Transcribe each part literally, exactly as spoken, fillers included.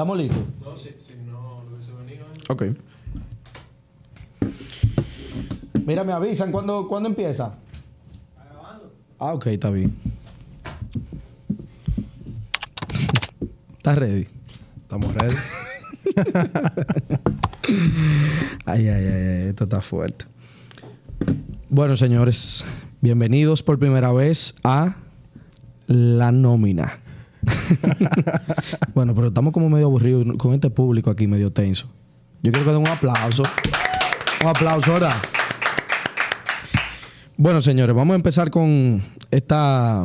¿Estamos listos? No, si, si no lo hubiese venido. ¿Eh? Ok. Mira, me avisan. ¿Cuándo, ¿cuándo empieza? Acabando. Ah, ok, está bien. ¿Estás ready? Estamos ready. Ay, ay, ay, esto está fuerte. Bueno, señores, bienvenidos por primera vez a La Nómina. Bueno, pero estamos como medio aburridos con este público aquí, medio tenso. Yo quiero que den un aplauso. Un aplauso ahora. Bueno, señores, vamos a empezar con esta,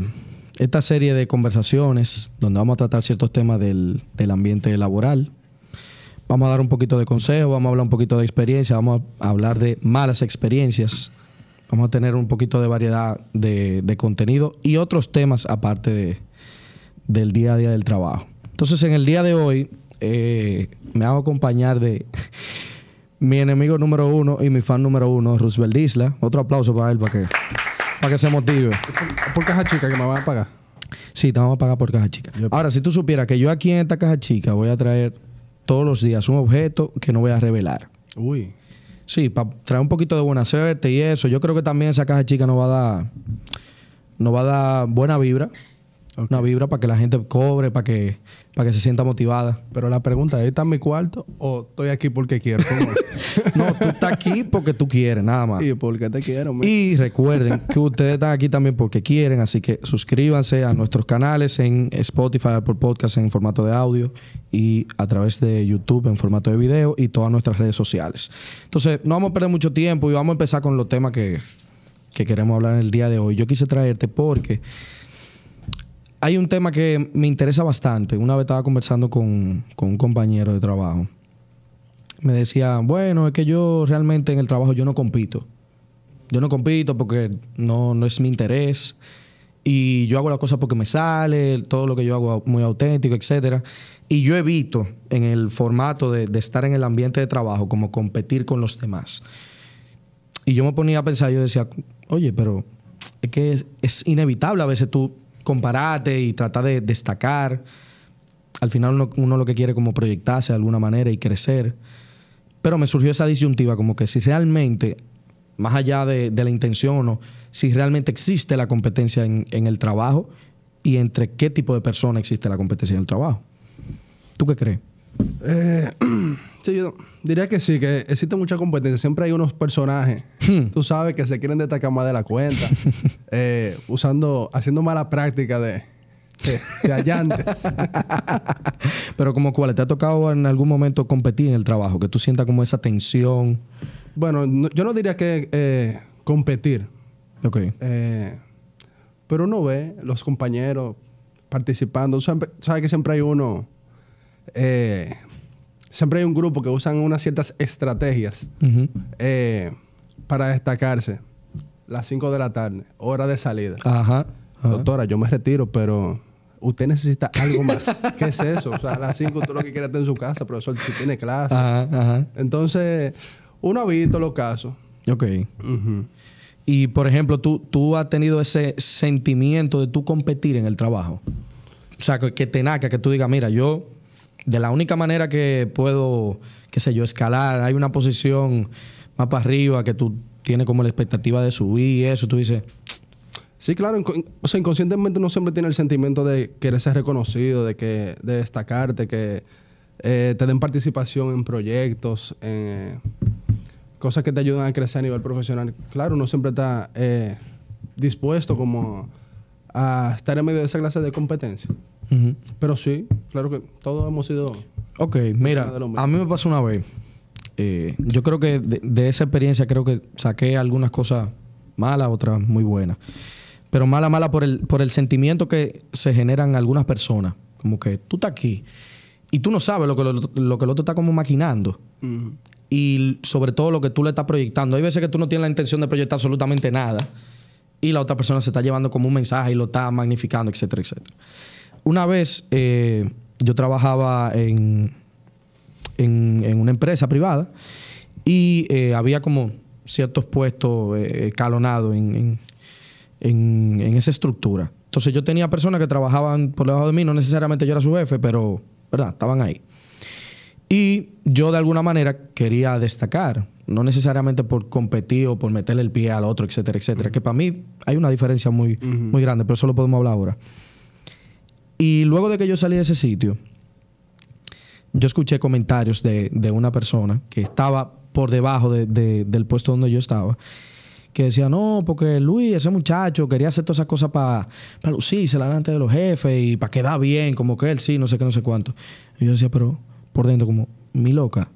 esta serie de conversaciones donde vamos a tratar ciertos temas del, del ambiente laboral. Vamos a dar un poquito de consejo, vamos a hablar un poquito de experiencia, vamos a hablar de malas experiencias. Vamos a tener un poquito de variedad de, de contenido y otros temas aparte de, del día a día del trabajo. Entonces, en el día de hoy, eh, me hago acompañar de mi enemigo número uno y mi fan número uno, Roosevelt Disla. Otro aplauso para él, para que, para que se motive. ¿Por, por caja chica que me van a pagar? Sí, te vamos a pagar por caja chica. Ahora, si tú supieras que yo aquí en esta caja chica voy a traer todos los días un objeto que no voy a revelar. Uy. Sí, para traer un poquito de buena suerte y eso. Yo creo que también esa caja chica nos va a dar, nos va a dar buena vibra. Okay. Una vibra para que la gente cobre, para que, para que se sienta motivada. Pero la pregunta es, ¿está en mi cuarto o estoy aquí porque quiero? No, tú estás aquí porque tú quieres, nada más. Y porque te quiero. Man. Y recuerden que ustedes están aquí también porque quieren, así que suscríbanse a nuestros canales en Spotify, Apple Podcast en formato de audio y a través de YouTube en formato de video y todas nuestras redes sociales. Entonces, no vamos a perder mucho tiempo y vamos a empezar con los temas que, que queremos hablar en el día de hoy. Yo quise traerte porque hay un tema que me interesa bastante. Una vez estaba conversando con, con un compañero de trabajo. Me decía, bueno, es que yo realmente en el trabajo yo no compito. Yo no compito porque no, no es mi interés. Y yo hago las cosas porque me sale, todo lo que yo hago muy auténtico, etcétera. Y yo evito en el formato de, de estar en el ambiente de trabajo, como competir con los demás. Y yo me ponía a pensar, yo decía, oye, pero es que es, es inevitable a veces tú compararte y tratar de destacar. Al final uno, uno lo que quiere como proyectarse de alguna manera y crecer. Pero me surgió esa disyuntiva, como que si realmente, más allá de, de la intención o no, si realmente existe la competencia en, en el trabajo y entre qué tipo de persona existe la competencia en el trabajo. ¿Tú qué crees? Eh, sí, yo diría que sí, que existe mucha competencia. Siempre hay unos personajes, hmm. tú sabes, que se quieren destacar más de la cuenta, eh, usando, haciendo mala práctica de, de, de allantes. Pero como cuál, ¿te ha tocado en algún momento competir en el trabajo? Que tú sientas como esa tensión. Bueno, no, yo no diría que eh, competir. Ok. Eh, pero uno ve los compañeros participando. Siempre, sabes que siempre hay uno... Eh, siempre hay un grupo que usan unas ciertas estrategias uh-huh. eh, para destacarse. Las cinco de la tarde, hora de salida. Ajá, ajá. Doctora, yo me retiro, pero usted necesita algo más. ¿Qué es eso? O sea, a las cinco, tú lo que quieras está en su casa, profesor, si tiene clase. Ajá, ajá. Entonces, uno ha visto los casos. Ok. Uh-huh. Y, por ejemplo, ¿tú, tú has tenido ese sentimiento de tú competir en el trabajo? O sea, que, que te naca, que tú digas, mira, yo... De la única manera que puedo, qué sé yo, escalar, hay una posición más para arriba que tú tienes como la expectativa de subir y eso, tú dices... Sí, claro. O sea, inconscientemente uno siempre tiene el sentimiento de querer ser reconocido, de, que, de destacarte, que eh, te den participación en proyectos, eh, cosas que te ayudan a crecer a nivel profesional. Claro, uno siempre está eh, dispuesto como a estar en medio de esa clase de competencia. Uh-huh. Pero sí, claro que todos hemos sido... Ok, mira, a mí me pasó una vez. Eh, yo creo que de, de esa experiencia creo que saqué algunas cosas malas, otras muy buenas. Pero mala, mala por el, por el sentimiento que se generan algunas personas. Como que tú estás aquí y tú no sabes lo que, lo, lo que el otro está como maquinando. Uh-huh. Y sobre todo lo que tú le estás proyectando. Hay veces que tú no tienes la intención de proyectar absolutamente nada y la otra persona se está llevando como un mensaje y lo está magnificando, etcétera, etcétera. Una vez eh, yo trabajaba en, en, en una empresa privada y eh, había como ciertos puestos eh, escalonados en, en, en, en esa estructura. Entonces yo tenía personas que trabajaban por debajo de mí, no necesariamente yo era su jefe, pero verdad, estaban ahí. Y yo de alguna manera quería destacar, no necesariamente por competir o por meterle el pie al otro, etcétera, etcétera, uh-huh. que para mí hay una diferencia muy, uh-huh. muy grande, pero eso lo podemos hablar ahora. Y luego de que yo salí de ese sitio, yo escuché comentarios de, de una persona que estaba por debajo de, de, del puesto donde yo estaba, que decía, no, porque Luis, ese muchacho, quería hacer todas esas cosas para pa lucirse delante de los jefes y para quedar bien, como que él sí, no sé qué, no sé cuánto. Y yo decía, pero por dentro como, mi loca,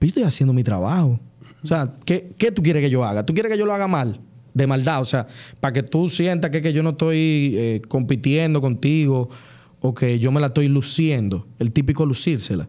yo estoy haciendo mi trabajo. O sea, ¿qué, qué tú quieres que yo haga? ¿Tú quieres que yo lo haga mal? De maldad, o sea, para que tú sientas que, que yo no estoy eh, compitiendo contigo o que yo me la estoy luciendo, el típico lucírsela.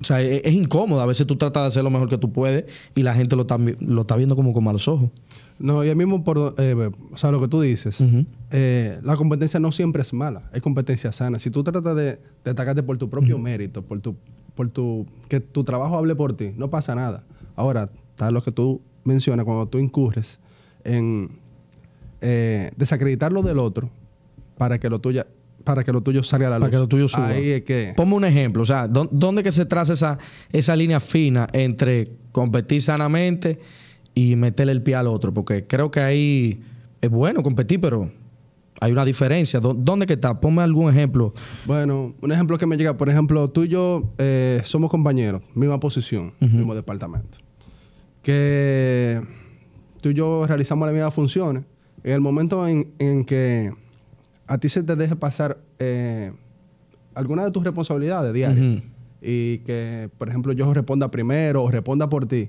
O sea, es, es incómodo. A veces tú tratas de hacer lo mejor que tú puedes y la gente lo está, lo está viendo como con malos ojos. No, y ahí mismo, por, eh, o sea, lo que tú dices, uh-huh. eh, la competencia no siempre es mala, es competencia sana. Si tú tratas de destacarte por tu propio uh-huh. mérito, por tu, por tu, que tu trabajo hable por ti, no pasa nada. Ahora, está lo que tú mencionas, cuando tú incurres en eh, desacreditar lo del otro para que lo tuya, para que lo tuyo salga a la luz. Para que lo tuyo suba. Ahí es que... Ponme un ejemplo. O sea, ¿dónde que se traza esa, esa línea fina entre competir sanamente y meterle el pie al otro? Porque creo que ahí es bueno competir, pero hay una diferencia. ¿Dónde que está? Ponme algún ejemplo. Bueno, un ejemplo que me llega. Por ejemplo, tú y yo eh, somos compañeros, misma posición, uh-huh. mismo departamento. Que... tú y yo realizamos las mismas funciones. En el momento en, en que a ti se te deje pasar eh, alguna de tus responsabilidades diarias uh-huh. y que, por ejemplo, yo responda primero o responda por ti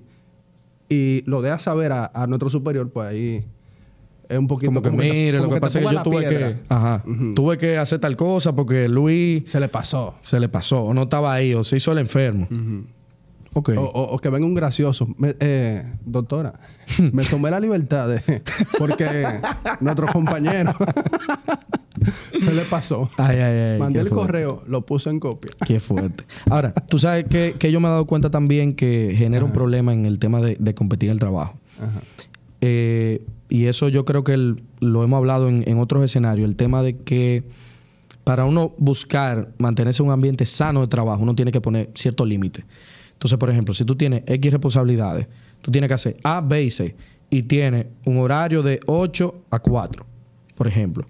y lo dejas saber a, a nuestro superior, pues ahí es un poquito... Como que, como que mire, como lo que, que pasa es que yo tuve que, ajá, uh-huh. tuve que hacer tal cosa porque Luis... Se le pasó. Se le pasó. O no estaba ahí. O se hizo el enfermo. Uh-huh. Okay. O, o, o que venga un gracioso. Me, eh, doctora, me tomé la libertad de, porque nuestro compañero se le pasó. Ay, ay, ay, mandé el fuerte. correo, lo puso en copia. Qué fuerte. Ahora, tú sabes que, que yo me he dado cuenta también que genera Ajá. un problema en el tema de, de competir en el trabajo. Ajá. Eh, y eso yo creo que el, lo hemos hablado en, en otros escenarios. El tema de que para uno buscar mantenerse en un ambiente sano de trabajo, uno tiene que poner ciertos límites. Entonces, por ejemplo, si tú tienes X responsabilidades, tú tienes que hacer A, B y C y tienes un horario de ocho a cuatro, por ejemplo.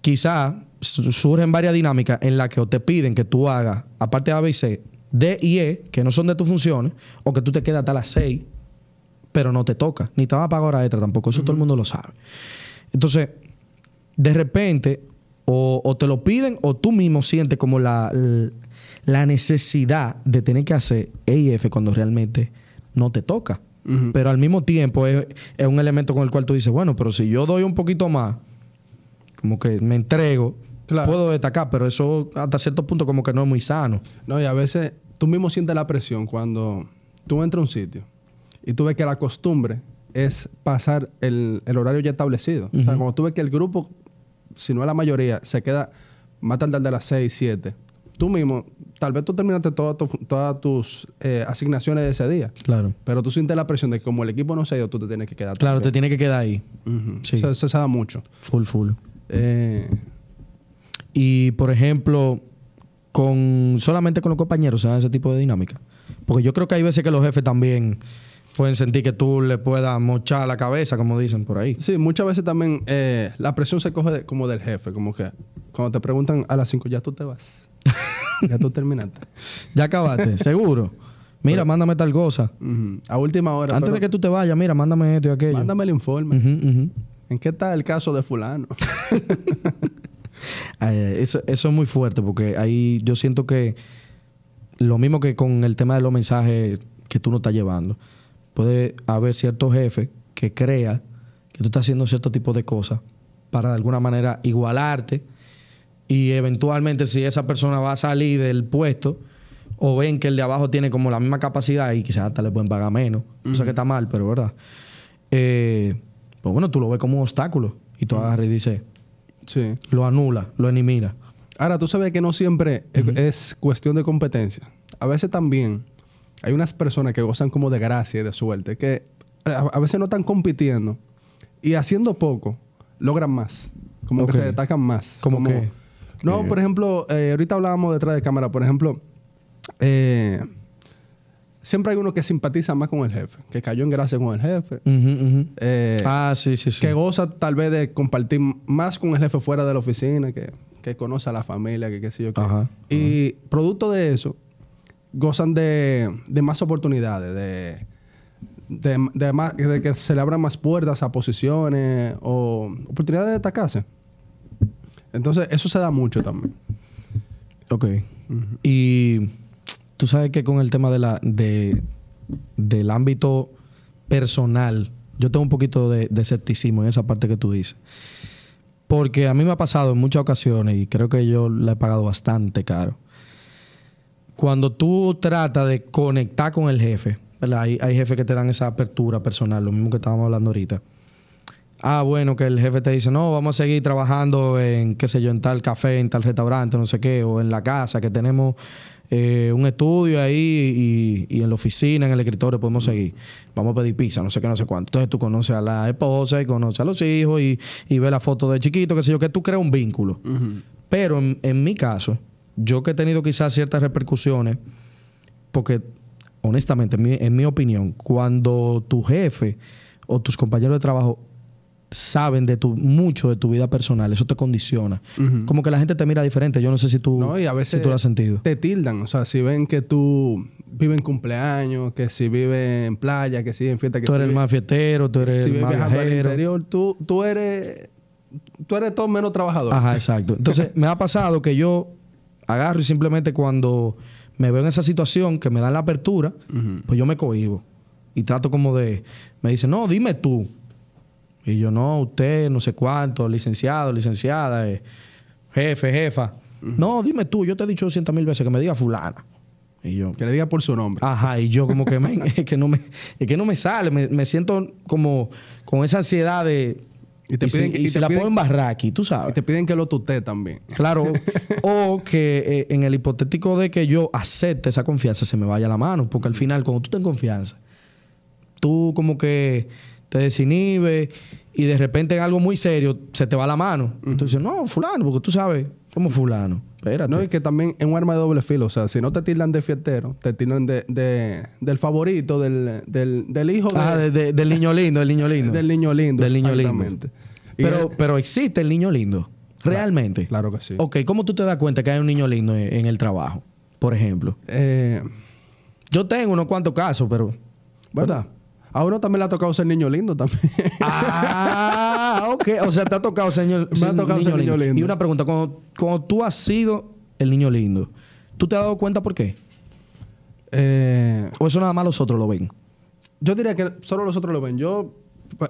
Quizás surgen varias dinámicas en las que o te piden que tú hagas, aparte de A, B y C, D y E, que no son de tus funciones, o que tú te quedas hasta las seis, pero no te toca, ni te van a pagar hora extra tampoco. Eso uh-huh. todo el mundo lo sabe. Entonces, de repente, o, o te lo piden o tú mismo sientes como la... la la necesidad de tener que hacer E y F cuando realmente no te toca. Uh-huh. Pero al mismo tiempo es, es un elemento con el cual tú dices, bueno, pero si yo doy un poquito más, como que me entrego, claro. puedo destacar, pero eso hasta cierto punto como que no es muy sano. No, y a veces tú mismo sientes la presión cuando tú entras a un sitio y tú ves que la costumbre es pasar el, el horario ya establecido. Uh-huh. O sea, cuando tú ves que el grupo, si no es la mayoría, se queda más tarde de las seis, siete. Tú mismo, tal vez tú terminaste todas tu, todas tus eh, asignaciones de ese día. Claro. Pero tú sientes la presión de que como el equipo no se ha ido, tú te tienes que quedar. Claro, te tienes que quedar ahí. Uh-huh. Sí. Eso, eso se da mucho. Full, full. Eh... Y, por ejemplo, con solamente con los compañeros se da ese tipo de dinámica. Porque yo creo que hay veces que los jefes también pueden sentir que tú le puedas mochar la cabeza, como dicen por ahí. Sí, muchas veces también eh, la presión se coge de, como del jefe. Como que cuando te preguntan a las cinco, ya tú te vas. Ya tú terminaste. Ya acabaste, seguro. Mira, pero, mándame tal cosa. Uh-huh. A última hora. Antes pero, de que tú te vayas, mira, mándame esto y aquello. Mándame el informe. Uh-huh, uh-huh. ¿En qué está el caso de fulano? Ay, eso, eso es muy fuerte porque ahí yo siento que lo mismo que con el tema de los mensajes que tú no estás llevando. Puede haber ciertos jefes que crean que tú estás haciendo cierto tipo de cosas para de alguna manera igualarte. Y eventualmente si esa persona va a salir del puesto o ven que el de abajo tiene como la misma capacidad y quizás hasta le pueden pagar menos, uh-huh. o sea que está mal, pero verdad. Eh, pues bueno, tú lo ves como un obstáculo y tú uh-huh. agarras y dices, sí. lo anula, lo elimina. Ahora, tú sabes que no siempre uh-huh. es cuestión de competencia. A veces también hay unas personas que gozan como de gracia y de suerte, que a veces no están compitiendo y haciendo poco logran más, como okay. que se destacan más. ¿Cómo como que? No, por ejemplo, eh, ahorita hablábamos detrás de cámara, por ejemplo, eh, siempre hay uno que simpatiza más con el jefe, que cayó en gracia con el jefe. Uh-huh, uh-huh. Eh, ah, sí, sí, sí. Que goza tal vez de compartir más con el jefe fuera de la oficina, que, que conoce a la familia, que qué sé yo qué. Ajá, y ajá. Producto de eso, gozan de, de más oportunidades, de... De, de, más, de que se le abran más puertas a posiciones o oportunidades de destacarse. Entonces, eso se da mucho también. Ok. Uh-huh. Y tú sabes que con el tema de la, de, del ámbito personal, yo tengo un poquito de, de escepticismo en esa parte que tú dices. Porque a mí me ha pasado en muchas ocasiones, y creo que yo la he pagado bastante caro, cuando tú tratas de conectar con el jefe. Hay, hay jefes que te dan esa apertura personal, lo mismo que estábamos hablando ahorita. Ah, bueno, que el jefe te dice, no, vamos a seguir trabajando en, qué sé yo, en tal café, en tal restaurante, no sé qué, o en la casa, que tenemos eh, un estudio ahí y, y en la oficina, en el escritorio podemos seguir. Vamos a pedir pizza, no sé qué, no sé cuánto. Entonces tú conoces a la esposa y conoces a los hijos y, y ves la foto de chiquito, qué sé yo, que tú creas un vínculo. Uh-huh. Pero en, en mi caso, yo que he tenido quizás ciertas repercusiones, porque... honestamente, en mi, en mi opinión, cuando tu jefe o tus compañeros de trabajo saben de tu, mucho de tu vida personal, eso te condiciona. Uh-huh. Como que la gente te mira diferente. Yo no sé si tú, no, y a veces si tú lo has sentido. Te tildan. O sea, si ven que tú vives en cumpleaños, que si vives en playa, que si en fiesta... Que tú si eres el más fiestero, tú eres si el más viajando al interior, tú, tú, eres, tú eres todo menos trabajador. Ajá, exacto. Entonces, me ha pasado que yo agarro y simplemente cuando... me veo en esa situación que me dan la apertura, uh-huh. pues yo me cohibo. Y trato como de... me dicen, no, dime tú. Y yo, no, usted, no sé cuánto, licenciado, licenciada, eh, jefe, jefa. Uh-huh. No, dime tú. Yo te he dicho doscientas mil veces que me diga fulana. Y yo... que le diga por su nombre. Ajá. Y yo como que, man, es que no me, es que no me sale. Me, me siento como con esa ansiedad de... Y, te y, piden, si, y, y te se te la puedo embarrar aquí, tú sabes. Y te piden que lo tutee también. Claro. O que eh, en el hipotético de que yo acepte esa confianza, se me vaya la mano. Porque al final, cuando tú ten confianza, tú como que te desinhibes y de repente en algo muy serio se te va la mano. Uh-huh. Entonces, no, fulano, porque tú sabes, como fulano. Espérate. No, y que también es un arma de doble filo. O sea, si no te tildan de fiestero, te tildan de, de, del favorito, del, del, del hijo... De, ah, de, de, del niño lindo, del niño lindo. Del niño lindo, del niño exactamente. Lindo. Pero, es... pero existe el niño lindo, realmente. Claro, claro que sí. Ok, ¿cómo tú te das cuenta que hay un niño lindo en, en el trabajo, por ejemplo? Eh... Yo tengo unos cuantos casos, pero... ¿verdad? A uno también le ha tocado ser niño lindo también. Ah, ok. O sea, te ha tocado ser niño, Me ser ha tocado niño, ser niño lindo. lindo. Y una pregunta. Cuando, cuando tú has sido el niño lindo, ¿tú te has dado cuenta por qué? Eh, ¿O eso nada más los otros lo ven? Yo diría que solo los otros lo ven. Yo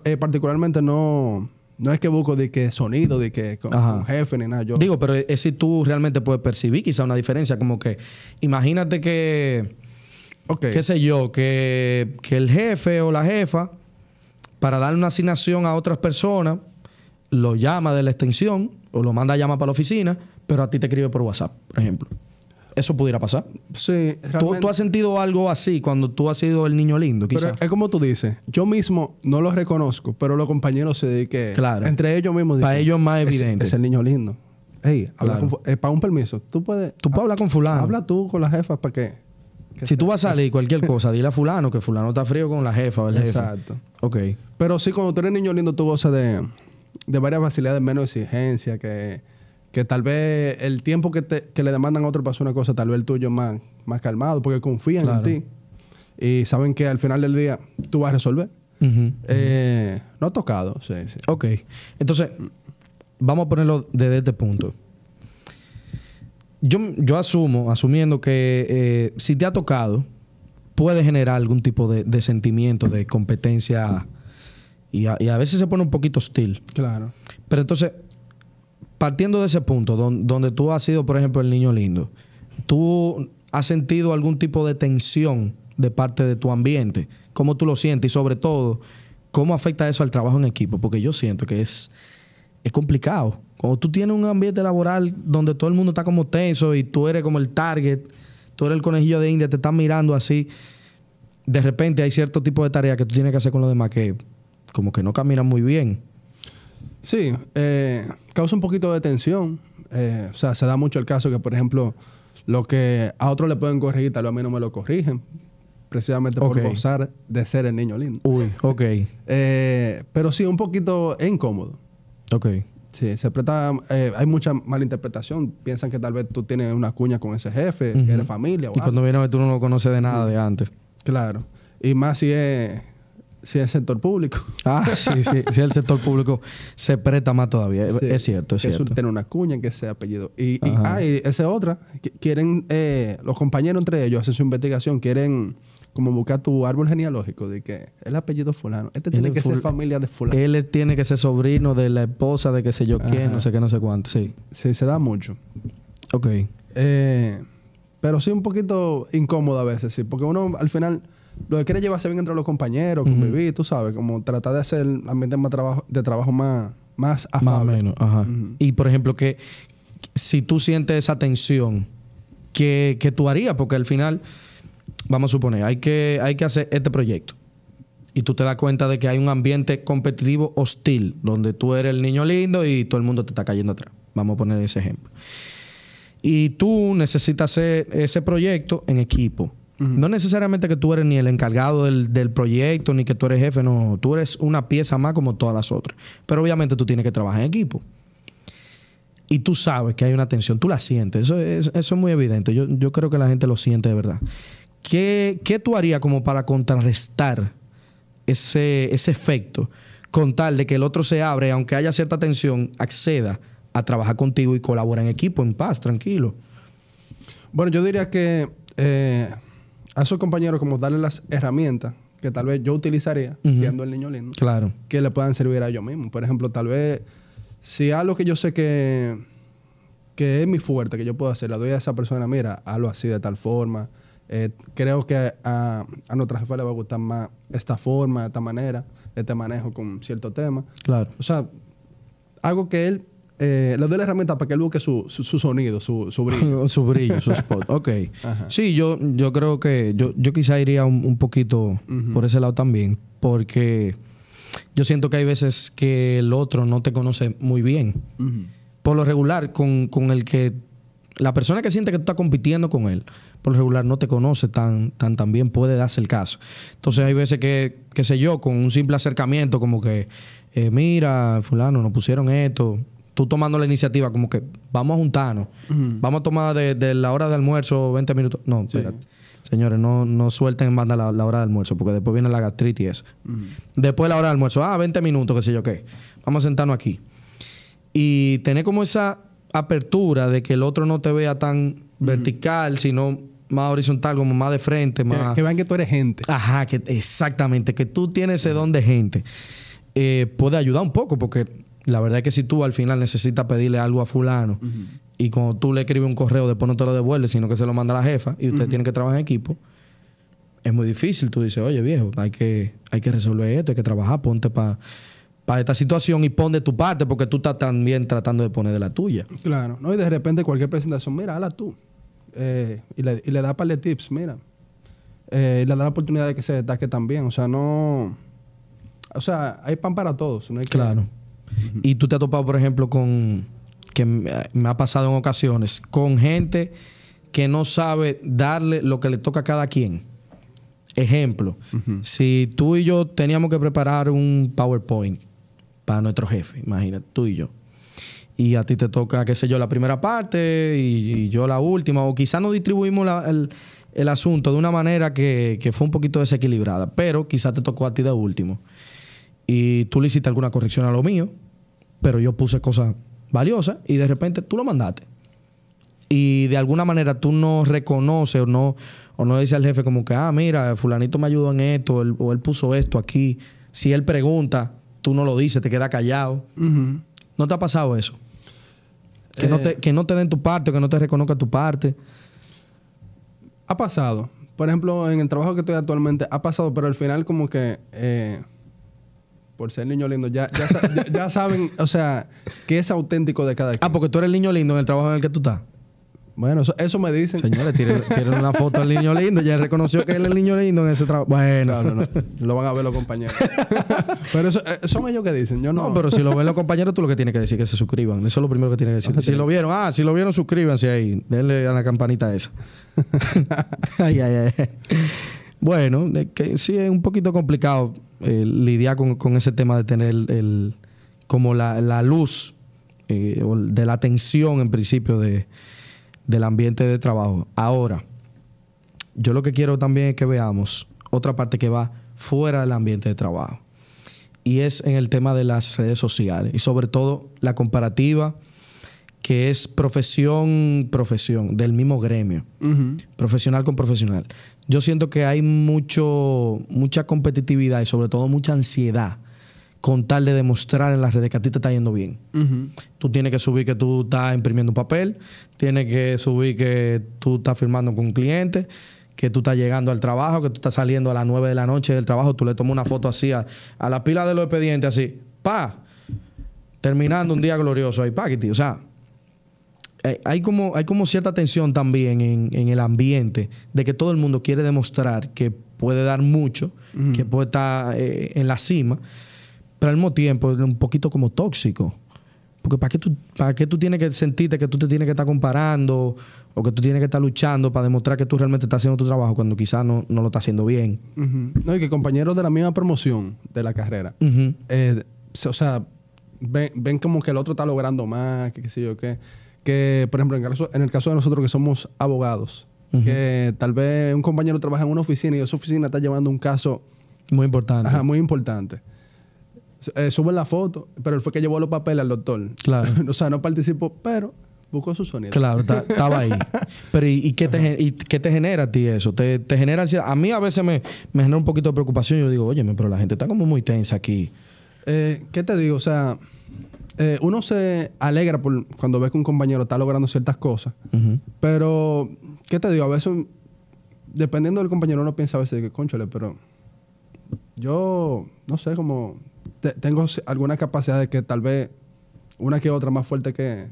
eh, particularmente no... no es que busco de que sonido, de que con, con jefe ni nada. Yo... digo, pero es si tú realmente puedes percibir quizá una diferencia. Como que... imagínate que... okay. Qué sé yo, que, que el jefe o la jefa, para darle una asignación a otras personas, lo llama de la extensión o lo manda a llamar para la oficina, pero a ti te escribe por WhatsApp, por ejemplo. ¿Eso pudiera pasar? Sí. ¿Tú, ¿Tú has sentido algo así cuando tú has sido el niño lindo, quizás? Pero es como tú dices. Yo mismo no lo reconozco, pero los compañeros se dediquen. Claro. Entre ellos mismos. Para ellos más evidente. Es, es el niño lindo. Hey, habla claro. con, eh, para un permiso. Tú puedes... tú puedes hablar con fulano. Habla tú con la jefa para que... si sea, tú vas a salir es... cualquier cosa, dile a fulano que fulano está frío con la jefa o el jefe. Exacto. Ok. Pero sí, cuando tú eres niño lindo, tú gozas de, de varias facilidades, menos exigencia, que, que tal vez el tiempo que, te, que le demandan a otro para hacer una cosa, tal vez el tuyo es más, más calmado, porque confían claro. en ti. Y saben que al final del día tú vas a resolver. Uh-huh. eh, uh-huh. No has tocado, sí, sí. Ok. Entonces, vamos a ponerlo desde este punto. Yo, yo asumo, asumiendo que eh, si te ha tocado, puede generar algún tipo de, de sentimiento, de competencia, y a, y a veces se pone un poquito hostil. Claro. Pero entonces, partiendo de ese punto, don, donde tú has sido, por ejemplo, el niño lindo, ¿tú has sentido algún tipo de tensión de parte de tu ambiente? ¿Cómo tú lo sientes? Y sobre todo, ¿cómo afecta eso al trabajo en equipo? Porque yo siento que es... es complicado. Cuando tú tienes un ambiente laboral donde todo el mundo está como tenso y tú eres como el target, tú eres el conejillo de India, te están mirando así, de repente hay cierto tipo de tareas que tú tienes que hacer con los demás que como que no caminan muy bien. Sí, eh, causa un poquito de tensión. Eh, o sea, se da mucho el caso que, por ejemplo, Lo que a otros le pueden corregir, tal vez a mí no me lo corrigen, precisamente okay. por gozar de ser el niño lindo. Uy, ok. eh, pero sí, un poquito incómodo. Ok. Sí, se presta, eh, hay mucha malinterpretación. Piensan que tal vez tú tienes una cuña con ese jefe, uh-huh. que eres familia. O y cuando algo. Viene a ver, tú no lo conoces de nada sí. de antes. Claro. Y más si es, si es sector público. Ah, sí, sí. Si el sector público se presta más todavía. Sí, es cierto, es que cierto. Tiene una cuña, que sea apellido. Y, y, ah, y esa otra. Quieren, eh, los compañeros entre ellos hacen su investigación, quieren... como buscar tu árbol genealógico, de que el apellido fulano. Este tiene que ser familia de fulano. Él tiene que ser sobrino de la esposa de que sé yo quién, no sé qué, no sé cuánto. Sí, sí se da mucho. Ok. Eh, pero sí un poquito incómodo a veces, sí. Porque uno al final lo que quiere llevarse bien entre los compañeros, convivir, uh-huh. tú sabes, como tratar de hacer el ambiente más trabajo, de trabajo más, más afable. Más o menos, ajá. Uh-huh. Y por ejemplo, que si tú sientes esa tensión, ¿qué, qué tú harías? Porque al final... Vamos a suponer, hay que, hay que hacer este proyecto y tú te das cuenta de que hay un ambiente competitivo hostil donde tú eres el niño lindo y todo el mundo te está cayendo atrás. Vamos a poner ese ejemplo. Y tú necesitas hacer ese proyecto en equipo. Uh-huh. No necesariamente que tú eres ni el encargado del, del proyecto ni que tú eres jefe, no. Tú eres una pieza más como todas las otras. Pero obviamente tú tienes que trabajar en equipo. Y tú sabes que hay una tensión, tú la sientes. Eso es, eso es muy evidente. Yo, yo creo que la gente lo siente de verdad. ¿Qué, ¿Qué tú harías como para contrarrestar ese, ese efecto? Con tal de que el otro se abre, aunque haya cierta tensión, acceda a trabajar contigo y colaborar en equipo, en paz, tranquilo. Bueno, yo diría que eh, a esos compañeros como darle las herramientas que tal vez yo utilizaría, uh-huh. siendo el niño lindo, claro. que le puedan servir a ellos mismos. Por ejemplo, tal vez si algo que yo sé que, que es mi fuerte, que yo puedo hacer, le doy a esa persona, mira, hazlo así de tal forma... Eh, creo que a, a nuestra jefa le va a gustar más esta forma, esta manera, este manejo con cierto tema. Claro. O sea, algo que él... Eh, le doy la herramienta para que él busque su, su, su sonido, su, su brillo. su brillo, su spot. Ok. Ajá. Sí, yo, yo creo que... Yo, yo quizá iría un, un poquito uh-huh. por ese lado también. Porque yo siento que hay veces que el otro no te conoce muy bien. Uh-huh. Por lo regular, con, con el que... La persona que siente que tú estás compitiendo con él, por lo regular no te conoce tan, tan, tan bien, puede darse el caso. Entonces hay veces que, qué sé yo, con un simple acercamiento como que, eh, mira, fulano, nos pusieron esto. Tú tomando la iniciativa como que vamos a juntarnos, uh-huh. vamos a tomar de, de la hora de almuerzo veinte minutos. No, sí. espérate. Señores, no, no suelten en banda la, la hora de almuerzo porque después viene la gastritis y eso. Uh-huh. Después la hora de almuerzo, ah, veinte minutos, qué sé yo qué. Vamos a sentarnos aquí. Y tener como esa... apertura de que el otro no te vea tan uh-huh. vertical, sino más horizontal, como más de frente. Más... Que, que vean que tú eres gente. Ajá, que, exactamente. Que tú tienes ese uh-huh. don de gente. Eh, puede ayudar un poco porque la verdad es que si tú al final necesitas pedirle algo a fulano uh-huh. y cuando tú le escribes un correo después no te lo devuelves, sino que se lo manda a la jefa y ustedes uh-huh. tienen que trabajar en equipo, es muy difícil. Tú dices, oye viejo, hay que, hay que resolver esto, hay que trabajar, ponte para... para esta situación y pon de tu parte porque tú estás también tratando de poner de la tuya. Claro. No, y de repente cualquier presentación, mira, hala tú. Eh, y, le, y le da par de tips, mira. Eh, y le da la oportunidad de que se destaque también. O sea, no... O sea, hay pan para todos. No hay claro. Que... Uh-huh. Y tú te has topado, por ejemplo, con... Que me ha pasado en ocasiones. Con gente que no sabe darle lo que le toca a cada quien. Ejemplo. Uh-huh. Si tú y yo teníamos que preparar un PowerPoint para nuestro jefe, imagínate, tú y yo. Y a ti te toca, qué sé yo, la primera parte y, y yo la última. O quizás no distribuimos la, el, el asunto de una manera que, que fue un poquito desequilibrada. Pero quizás te tocó a ti de último. Y tú le hiciste alguna corrección a lo mío, pero yo puse cosas valiosas y de repente tú lo mandaste. Y de alguna manera tú no reconoces o no, o no dices al jefe como que, ah, mira, fulanito me ayudó en esto, él, o él puso esto aquí. Si él pregunta... Tú no lo dices, te quedas callado. Uh-huh. ¿No te ha pasado eso? Que, eh, no te, que no te den tu parte, que no te reconozca tu parte. Ha pasado. Por ejemplo, en el trabajo que estoy actualmente, ha pasado, pero al final como que, eh, por ser niño lindo, ya, ya, ya, ya saben, o sea, que es auténtico de cada quien. Ah, porque tú eres el niño lindo en el trabajo en el que tú estás. Bueno, eso, eso me dicen. Señores, tiren, tiren una foto al niño lindo. Ya reconoció que él es el niño lindo en ese trabajo. Bueno, no, no, no. Lo van a ver los compañeros. Pero eso, son ellos que dicen. Yo no. No, pero si lo ven los compañeros, tú lo que tienes que decir es que se suscriban. Eso es lo primero que tienes que decir. Si tiene? lo vieron, ah, si lo vieron, suscríbanse ahí. Denle a la campanita esa. ay, ay, ay. Bueno, es que sí es un poquito complicado eh, lidiar con, con ese tema de tener el, el, como la, la luz eh, de la tensión en principio de... del ambiente de trabajo. Ahora, yo lo que quiero también es que veamos otra parte que va fuera del ambiente de trabajo. Y es en el tema de las redes sociales. Y sobre todo la comparativa que es profesión, profesión, del mismo gremio. Uh-huh. Profesional con profesional. Yo siento que hay mucho, mucha competitividad y sobre todo mucha ansiedad con tal de demostrar en las redes que a ti te está yendo bien. Uh-huh. Tú tienes que subir que tú estás imprimiendo un papel, tienes que subir que tú estás firmando con un cliente, que tú estás llegando al trabajo, que tú estás saliendo a las nueve de la noche del trabajo, tú le tomas una foto así a, a la pila de los expedientes, así, pa, terminando un día glorioso ahí, pa, o sea, hay como, hay como cierta tensión también en, en el ambiente de que todo el mundo quiere demostrar que puede dar mucho, uh-huh, que puede estar eh, en la cima, pero al mismo tiempo es un poquito como tóxico. Porque ¿para qué, tú, ¿para qué tú tienes que sentirte que tú te tienes que estar comparando o que tú tienes que estar luchando para demostrar que tú realmente estás haciendo tu trabajo cuando quizás no, no lo estás haciendo bien? Uh-huh. No, y que compañeros de la misma promoción de la carrera, uh-huh, eh, o sea, ven, ven como que el otro está logrando más, que qué sé yo, que, que por ejemplo, en el, caso, en el caso de nosotros que somos abogados, uh-huh, que tal vez un compañero trabaja en una oficina y esa oficina está llevando un caso... Muy importante. Ajá, muy importante. Eh, suben la foto, pero él fue que llevó los papeles al doctor. Claro. O sea, no participó, pero buscó su sonido. Claro, estaba ahí. Pero ¿y, y, qué te, ¿y qué te genera a ti eso? ¿Te, te genera ansiedad? A mí a veces me, me genera un poquito de preocupación. Yo digo, oye, pero la gente está como muy tensa aquí. Eh, ¿Qué te digo? O sea, eh, uno se alegra por cuando ve que un compañero está logrando ciertas cosas. Uh-huh. Pero, ¿qué te digo? A veces, dependiendo del compañero, uno piensa a veces que, cónchale, pero yo, no sé, como... tengo algunas capacidades que tal vez una que otra más fuerte que...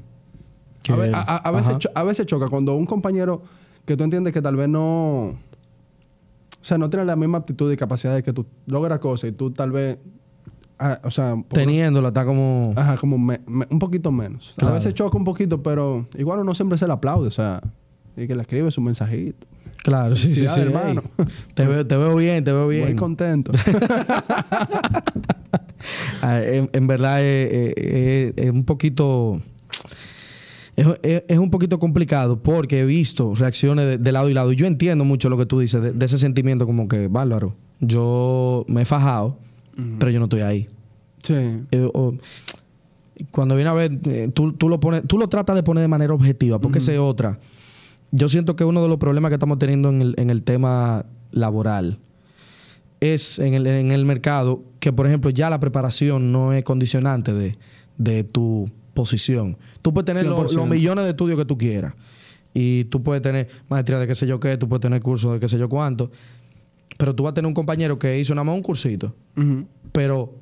que a, ve, a, a, veces cho, a veces choca cuando un compañero que tú entiendes que tal vez no... O sea, no tiene la misma aptitud y capacidades que tú logras cosas y tú tal vez... Ah, o sea... Teniéndola está como... Ajá, como me, me, un poquito menos. Claro. A veces choca un poquito, pero igual uno siempre se le aplaude, o sea... Y que le escribe su mensajito. Claro, sí, sí, sí. Hermano. Hey, te, veo, te veo bien, te veo bien. Muy contento. En, en verdad es, es, es un poquito es, es un poquito complicado porque he visto reacciones de, de lado y lado. Yo entiendo mucho lo que tú dices de, de ese sentimiento como que, bárbaro, yo me he fajado, uh-huh, pero yo no estoy ahí. Sí. Eh, o, cuando viene a ver, eh, tú, tú, lo pones, tú lo tratas de poner de manera objetiva porque, uh-huh, esa es otra. Yo siento que uno de los problemas que estamos teniendo en el, en el tema laboral es en el, en el mercado que, por ejemplo, ya la preparación no es condicionante de, de tu posición. Tú puedes tener los, los millones de estudios que tú quieras y tú puedes tener maestría de qué sé yo qué, tú puedes tener cursos de qué sé yo cuánto, pero tú vas a tener un compañero que hizo nada más un cursito, uh-huh, pero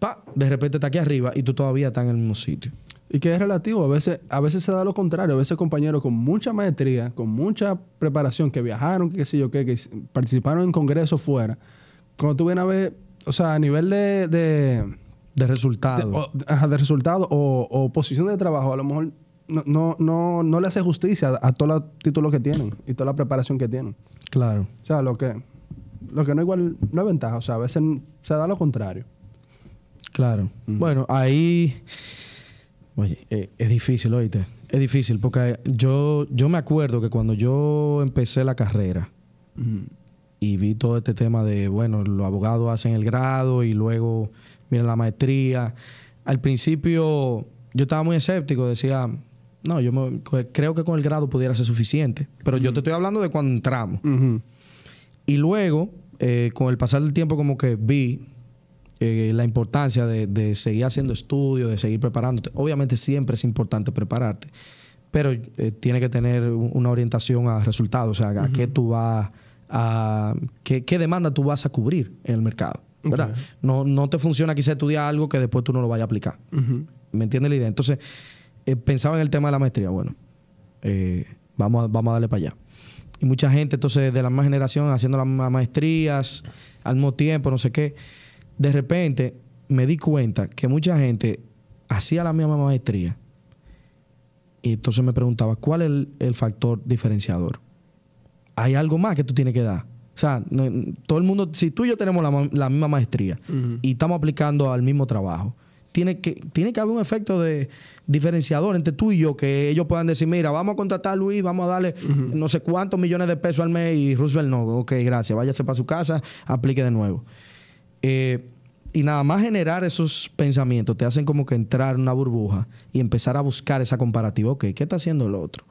pa, de repente está aquí arriba y tú todavía estás en el mismo sitio. Y que es relativo. A veces, a veces se da lo contrario. A veces compañeros con mucha maestría, con mucha preparación, que viajaron, que qué sé yo qué, que participaron en congresos fuera. Cuando tú vienes a ver, o sea, a nivel de... De, de resultado. De, o, ajá, de resultado o, o posición de trabajo, a lo mejor no, no, no, no le hace justicia a, a todos los títulos que tienen y toda la preparación que tienen. Claro. O sea, lo que, lo que no igual no es ventaja. O sea, a veces se da lo contrario. Claro. Mm. Bueno, ahí... Oye, eh, es difícil, oíste. Es difícil porque yo, yo me acuerdo que cuando yo empecé la carrera, mm, y vi todo este tema de, bueno, los abogados hacen el grado y luego viene la maestría. Al principio yo estaba muy escéptico, decía, no, yo me, creo que con el grado pudiera ser suficiente. Pero, mm, yo te estoy hablando de cuando entramos. Mm-hmm. Y luego, eh, con el pasar del tiempo como que vi... Eh, la importancia de, de seguir haciendo estudios, de seguir preparándote. Obviamente siempre es importante prepararte, pero eh, tiene que tener una orientación a resultados, o sea, a, uh-huh, qué tú vas a... Qué, qué demanda tú vas a cubrir en el mercado, ¿verdad? Okay. No, no te funciona quizá estudiar algo que después tú no lo vayas a aplicar. Uh-huh. ¿Me entiendes la idea? Entonces, eh, pensaba en el tema de la maestría. Bueno, eh, Vamos, vamos a darle para allá. Y mucha gente, entonces, de la misma generación, haciendo las maestrías, al mismo tiempo, no sé qué. De repente, me di cuenta que mucha gente hacía la misma maestría. Y entonces me preguntaba, ¿cuál es el, el factor diferenciador? Hay algo más que tú tienes que dar. O sea, no, todo el mundo, si tú y yo tenemos la, la misma maestría uh-huh. y estamos aplicando al mismo trabajo, tiene que, tiene que haber un efecto de diferenciador entre tú y yo, que ellos puedan decir, mira, vamos a contratar a Luis, vamos a darle uh-huh. no sé cuántos millones de pesos al mes y Roosevelt no. Ok, gracias, váyase para su casa, aplique de nuevo. Eh, y nada más generar esos pensamientos te hacen como que entrar en una burbuja y empezar a buscar esa comparativa. Ok, ¿qué está haciendo el otro?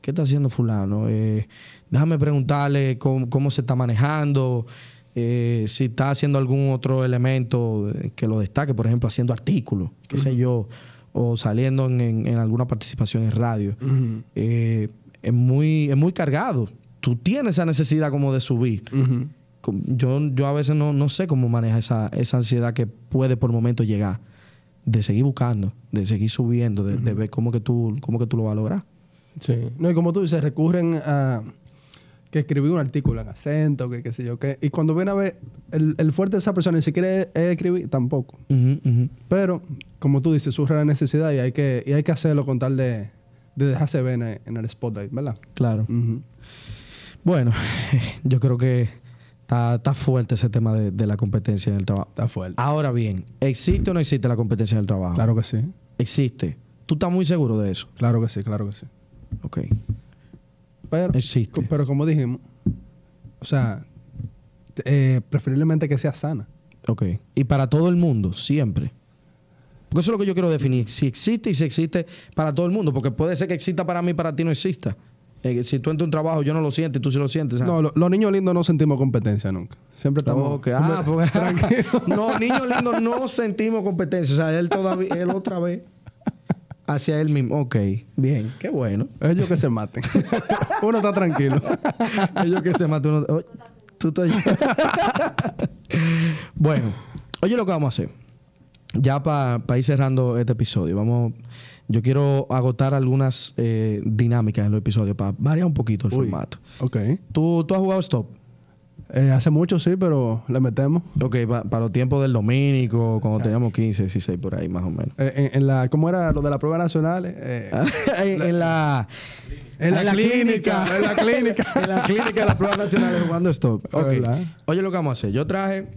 ¿Qué está haciendo fulano? Eh, déjame preguntarle cómo, cómo se está manejando, eh, si está haciendo algún otro elemento que lo destaque, por ejemplo, haciendo artículos, qué uh-huh. sé yo, o saliendo en, en, en alguna participación en radio. Uh-huh. Eh, es, muy, es muy cargado. Tú tienes esa necesidad como de subir. Uh-huh. Yo, yo a veces no, no sé cómo maneja esa, esa ansiedad que puede por momentos llegar, de seguir buscando, de seguir subiendo, de, uh-huh. de ver cómo que tú, cómo que tú lo vas a lograr. Sí. No, y como tú dices, recurren a que escribí un artículo en acento, que qué sé yo qué. Y cuando ven a ver, el, el fuerte de esa persona ni siquiera es, es escribir, tampoco. Uh-huh, uh-huh. Pero, como tú dices, surge la necesidad y hay que, y hay que hacerlo con tal de, de dejarse ver en, en el spotlight, ¿verdad? Claro. Uh-huh. Bueno, yo creo que está, está fuerte ese tema de, de la competencia en el trabajo. Está fuerte. Ahora bien, ¿existe o no existe la competencia en el trabajo? Claro que sí. Existe. ¿Tú estás muy seguro de eso? Claro que sí, claro que sí. Ok. Pero, existe. Pero como dijimos, o sea, eh, preferiblemente que sea sana. Ok. Y para todo el mundo, siempre. Porque eso es lo que yo quiero definir. Si existe y si existe para todo el mundo. Porque puede ser que exista para mí y para ti no exista. Eh, si tú entras a un trabajo, yo no lo siento y tú sí lo sientes. ¿Sabes? No, lo, los niños lindos no sentimos competencia nunca. Siempre estamos... No, okay. Ah, pues, tranquilo. No, niños lindos no sentimos competencia. O sea, él todavía, él otra vez... Hacia él mismo. Ok, bien, qué bueno. Ellos que se maten. Uno está tranquilo. Ellos que se maten. Uno... Oh, tú te... Bueno, oye lo que vamos a hacer. Ya para pa ir cerrando este episodio. Vamos, yo quiero agotar algunas eh, dinámicas en los episodios para variar un poquito el Uy, formato. Ok. ¿Tú, tú has jugado Stop? Eh, hace mucho, sí, pero le metemos. Ok, para pa los tiempos del dominico, cuando Exacto. teníamos quince, dieciséis, por ahí más o menos. Eh, en, en la, ¿Cómo era lo de la prueba nacional? Eh, en, en la... En la, en la clínica, clínica. En la clínica. En la clínica de la prueba nacional jugando Stop. Okay. Oye, lo que vamos a hacer. Yo traje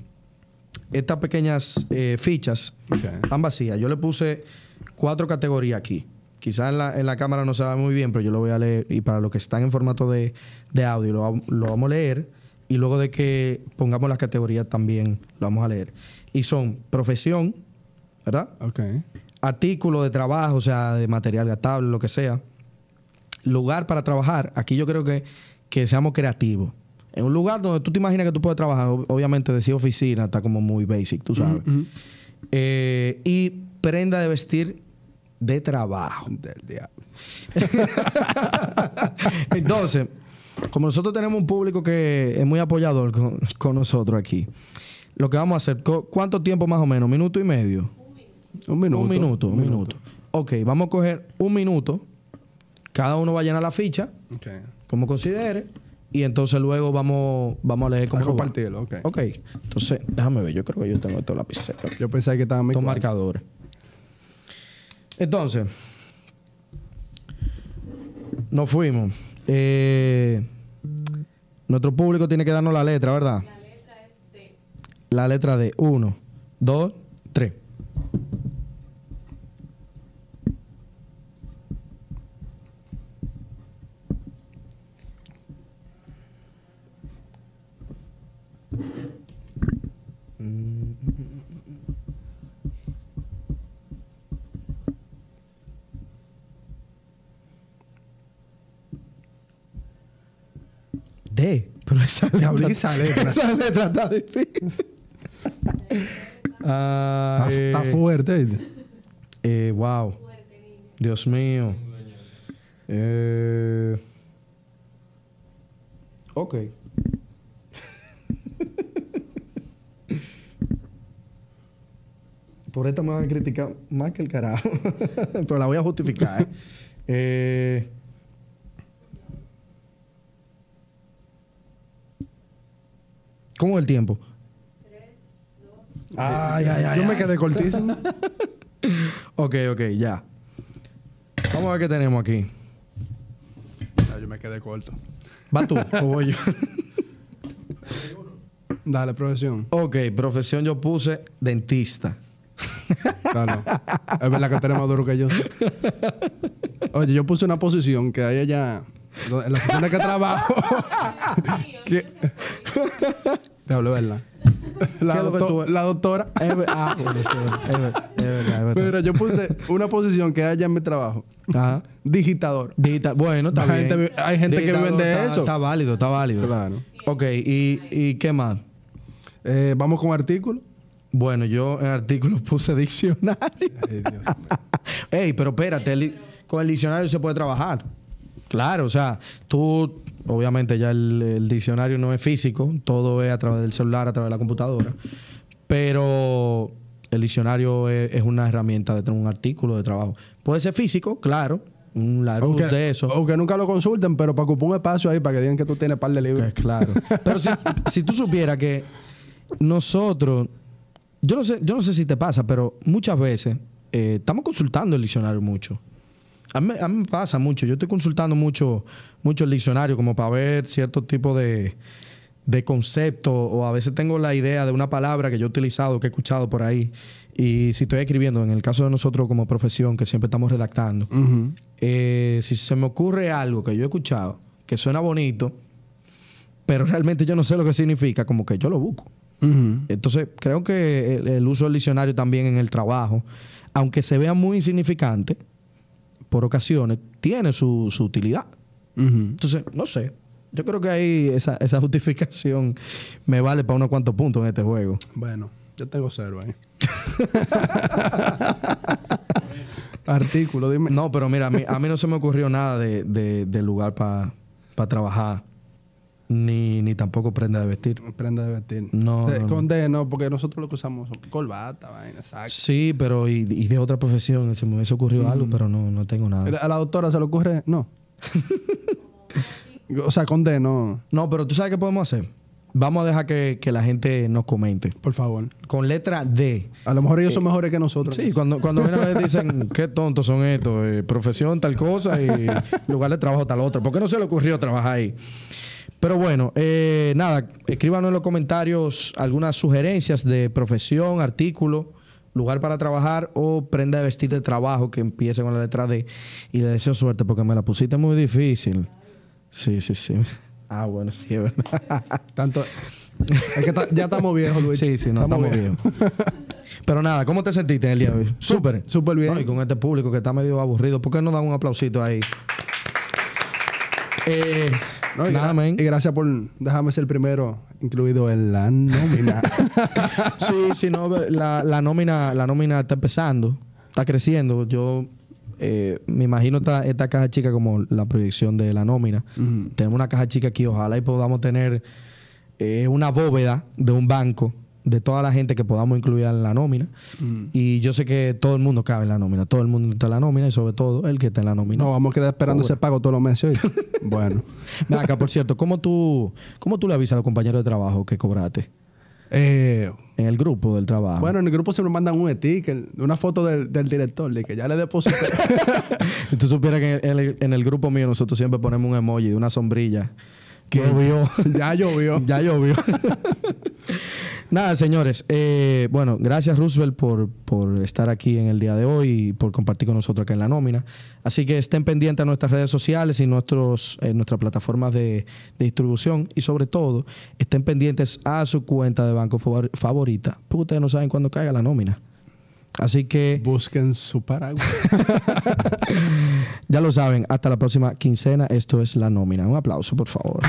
estas pequeñas eh, fichas. Okay. Están vacías. Yo le puse cuatro categorías aquí. Quizás en la, en la cámara no se va muy bien, pero yo lo voy a leer. Y para los que están en formato de, de audio, lo, lo vamos a leer. Y luego de que pongamos las categorías también lo vamos a leer. Y son profesión, ¿verdad? Ok. Artículo de trabajo, o sea, de material gastable, lo que sea. Lugar para trabajar. Aquí yo creo que, que seamos creativos. En un lugar donde tú te imaginas que tú puedes trabajar, obviamente decir oficina está como muy basic, tú sabes. Mm-hmm. eh, y prenda de vestir de trabajo. Del diablo. Entonces... Como nosotros tenemos un público que es muy apoyador con, con nosotros aquí, lo que vamos a hacer, ¿cuánto tiempo más o menos? ¿Minuto y medio? Un minuto. Un minuto, un minuto. Un minuto. Ok, vamos a coger un minuto, cada uno va a llenar la ficha, okay. como considere, y entonces luego vamos, vamos a leer cómo... A compartirlo, ok. Ok, entonces déjame ver, yo creo que yo tengo estos lapiceros. Yo pensé que estaban... Estos marcadores. Entonces, nos fuimos. Eh, nuestro público tiene que darnos la letra, ¿verdad? La letra es D. La letra D. Uno, dos, tres. D, pero esa letra, esa letra. Esa letra está difícil. ah, eh, está fuerte. Eh, wow. Dios mío. Eh, ok. Por esta me van a criticar más que el carajo. Pero la voy a justificar. ¿eh? Eh, ¿Cómo el tiempo? tres, dos, ay, ay, ay. Yo me quedé cortísimo. Ok, ok, ya. Vamos a ver qué tenemos aquí. Ya, yo me quedé corto. ¿Va tú o voy yo? Dale, profesión. Ok, profesión yo puse dentista. Claro. Es verdad que tú eres más duro que yo. Oye, yo puse una posición que hay allá... En la oficina que trabajo... que... Te hablo, ¿verdad? La, doctor, la doctora... Es verdad, es verdad. Pero yo puse una posición que hay allá en mi trabajo. Ajá. Digitador. Digita, bueno, está bien. Gente, hay gente digitador que vende está, eso. Está válido, está válido. Claro. Ok, ¿y, y qué más? Eh, Vamos con artículos. Bueno, yo en artículos puse diccionario. Ay, Dios mío. Ey, pero espérate, el, con el diccionario se puede trabajar. Claro, o sea, tú, obviamente ya el, el diccionario no es físico, todo es a través del celular, a través de la computadora, pero el diccionario es, es una herramienta de tener un artículo de trabajo. Puede ser físico, claro. Un largo de eso. Aunque nunca lo consulten, pero para ocupar un espacio ahí, para que digan que tú tienes par de libros. Pues claro. Pero si, si tú supieras que nosotros, yo no sé, yo no sé si te pasa, pero muchas veces eh, estamos consultando el diccionario mucho. A mí, a mí me pasa mucho. Yo estoy consultando mucho, mucho el diccionario como para ver cierto tipo de, de concepto, o a veces tengo la idea de una palabra que yo he utilizado, que he escuchado por ahí. Y si estoy escribiendo, en el caso de nosotros como profesión, que siempre estamos redactando, uh-huh. eh, si se me ocurre algo que yo he escuchado, que suena bonito, pero realmente yo no sé lo que significa, como que yo lo busco. Uh-huh. Entonces, creo que el, el uso del diccionario también en el trabajo, aunque se vea muy insignificante, por ocasiones, tiene su, su utilidad. Uh-huh. Entonces, no sé. Yo creo que ahí esa, esa justificación me vale para unos cuantos puntos en este juego. Bueno, yo tengo cero ahí. Artículo, dime. No, pero mira, a mí, a mí no se me ocurrió nada de, de, de lugar para pa trabajar, ni, ni tampoco prenda de vestir. Prenda de vestir. No, de, no, con D, no, porque nosotros lo que usamos son corbata, vaina, saco. Sí, pero y, y de otra profesión, se me hubiese ocurrido mm. algo, pero no, no tengo nada. ¿A la doctora se le ocurre? No. O sea, con D, no. No, pero tú sabes qué podemos hacer. Vamos a dejar que, que la gente nos comente. Por favor. Con letra D. A lo mejor ellos eh, son mejores que nosotros. Sí, cuando, cuando una vez dicen, qué tontos son estos, eh, profesión tal cosa y lugar de trabajo tal otra. ¿Por qué no se le ocurrió trabajar ahí? Pero bueno, eh, nada, escríbanos en los comentarios algunas sugerencias de profesión, artículo, lugar para trabajar o prenda de vestir de trabajo que empiece con la letra D. Y le deseo suerte porque me la pusiste muy difícil. Sí, sí, sí. Ah, bueno, sí, es verdad. Tanto... Es que ya estamos viejos, Luis. Sí, sí, no, estamos, estamos viejos. viejos. Pero nada, ¿cómo te sentiste en el día de hoy? Súper. Súper bien. No, y con este público que está medio aburrido, ¿por qué no dan un aplausito ahí? Eh, no, y, nada, gra y gracias por dejarme ser el primero incluido en la nómina. Sí, sí, no, la, la, nómina, la nómina está empezando, está creciendo. Yo... Eh, me imagino esta, esta caja chica como la proyección de la nómina. Uh-huh. Tenemos una caja chica aquí, ojalá y podamos tener eh, una bóveda de un banco de toda la gente que podamos incluir en la nómina. Uh-huh. Y yo sé que todo el mundo cabe en la nómina, todo el mundo está en la nómina y sobre todo el que está en la nómina. No, vamos a quedar esperando oh, bueno. ese pago todos los meses hoy. Bueno. Acá, por cierto, ¿cómo tú, ¿cómo tú le avisas a los compañeros de trabajo que cobraste? Eh, en el grupo del trabajo. Bueno, en el grupo se me mandan un sticker, una foto del, del director, de que ya le deposité. Tú supieras que en el, en el grupo mío nosotros siempre ponemos un emoji de una sombrilla. Que llovió. Ya llovió. Ya llovió. Nada, señores. Eh, bueno, gracias Roosevelt por, por estar aquí en el día de hoy y por compartir con nosotros acá en la nómina. Así que estén pendientes a nuestras redes sociales y nuestros, eh, nuestras plataformas de, de distribución. Y sobre todo, estén pendientes a su cuenta de banco favor, favorita, porque ustedes no saben cuándo caiga la nómina. Así que... Busquen su paraguas. Ya lo saben. Hasta la próxima quincena. Esto es La Nómina. Un aplauso, por favor.